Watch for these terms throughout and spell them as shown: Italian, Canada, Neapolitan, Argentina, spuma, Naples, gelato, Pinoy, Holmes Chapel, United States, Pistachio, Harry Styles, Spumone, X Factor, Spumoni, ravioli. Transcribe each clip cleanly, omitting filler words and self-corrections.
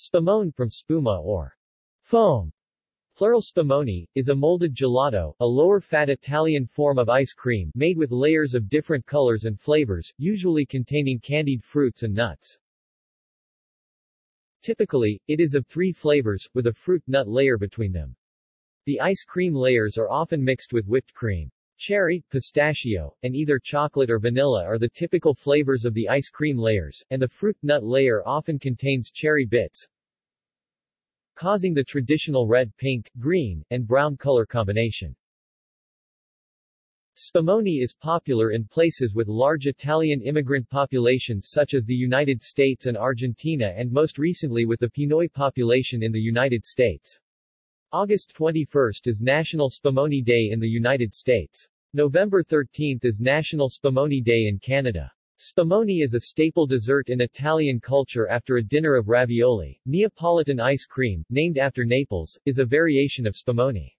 Spumone, from spuma or foam, plural spumoni, is a molded gelato, a lower-fat Italian form of ice cream made with layers of different colors and flavors, usually containing candied fruits and nuts. Typically, it is of 3 flavors, with a fruit-nut layer between them. The ice cream layers are often mixed with whipped cream. Cherry, pistachio, and either chocolate or vanilla are the typical flavors of the ice cream layers, and the fruit-nut layer often contains cherry bits, causing the traditional red, pink, green, and brown color combination. Spumoni is popular in places with large Italian immigrant populations such as the United States and Argentina, and most recently with the Pinoy population in the United States. August 21 is National Spumoni Day in the United States. November 13 is National Spumoni Day in Canada. Spumoni is a staple dessert in Italian culture after a dinner of ravioli. Neapolitan ice cream, named after Naples, is a variation of spumoni.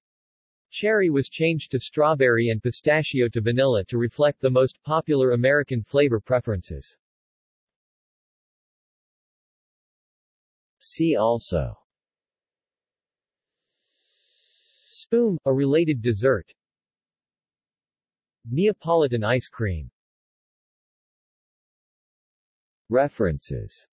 Cherry was changed to strawberry and pistachio to vanilla to reflect the most popular American flavor preferences. See also: Spume, a related dessert; Neapolitan ice cream. References.